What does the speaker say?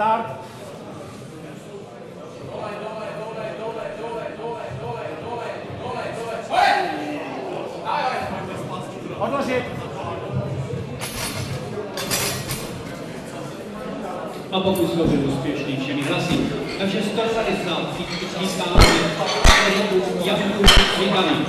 Start. Odložit. A pokus byl úspěšný všemi hlasy. Takže 150 příští stát je Jakubu Vyhaný.